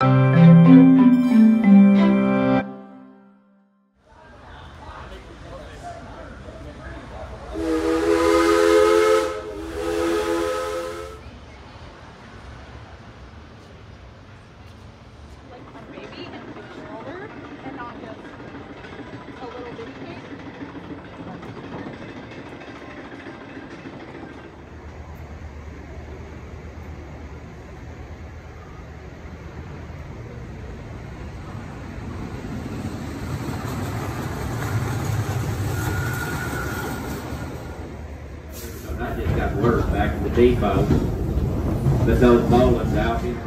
I just got word back in the depot that those molars out here